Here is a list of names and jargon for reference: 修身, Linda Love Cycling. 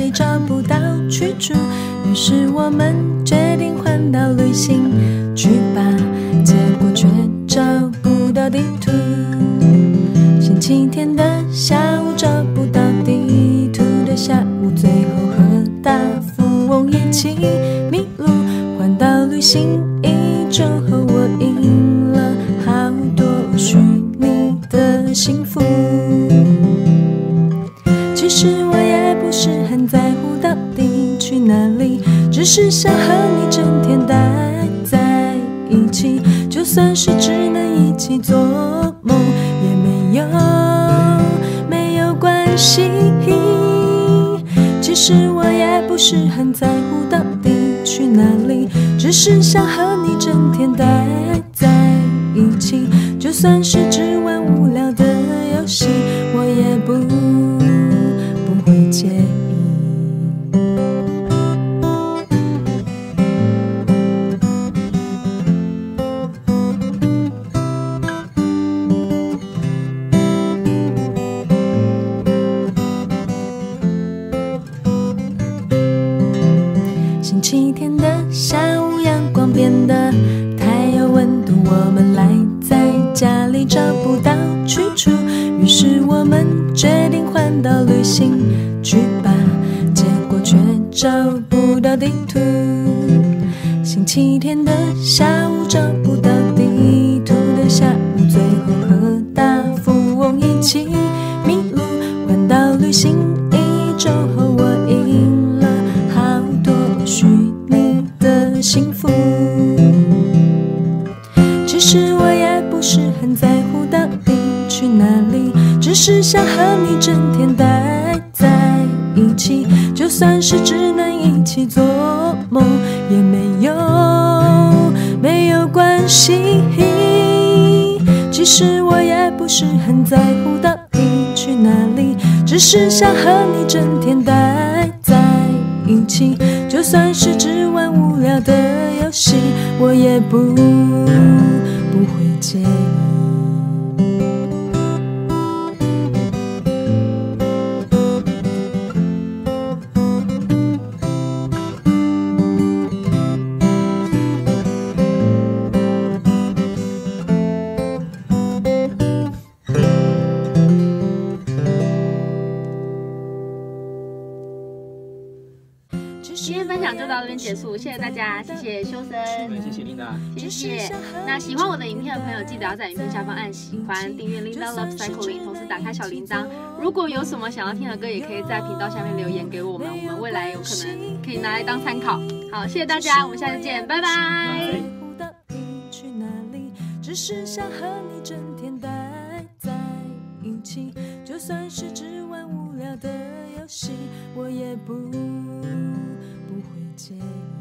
里找不到去处，于是我们决定环岛旅行去吧，结果却找不到地图。星期天的下午找不到地图的下午，最后和大富翁一起迷路。环岛旅行一周后，我赢了好多虚拟的幸福。 其实我也不是很在乎到底去哪里，只是想和你整天待在一起，就算是只能一起做梦也没有关系。其实我也不是很在乎到底去哪里，只是想和你整天待在一起，就算是只玩无聊的游戏，我也不会介意。星期天的下午，阳光变得太有温度，我们赖在家里找不到去处，于是我们决定环岛旅行。 去吧，结果却找不到地图。星期天的下午找不到地图的下午，最后和大富翁一起迷路。环岛旅行一周后，我赢了好多虚拟的幸福。其实我也不是很在乎到底去哪里，只是想和你整天待在。 一起，就算是只能一起做梦，也没有关系。其实我也不是很在乎到底去哪里，只是想和你整天待在一起，就算是只玩无聊的游戏，我也不会介意。 今天分享就到这边结束，谢谢大家，谢谢修身，谢谢琳达，谢谢。那喜欢我的影片的朋友，记得要在影片下方按喜欢、订阅 Linda Love Cycling， 同时打开小铃铛。如果有什么想要听的歌，也可以在频道下面留言给我们，我们未来有可能可以拿来当参考。好，谢谢大家，我们下次见，拜拜。只是想和你整天待在一起，就算是只玩无聊的游戏，我也不会介意。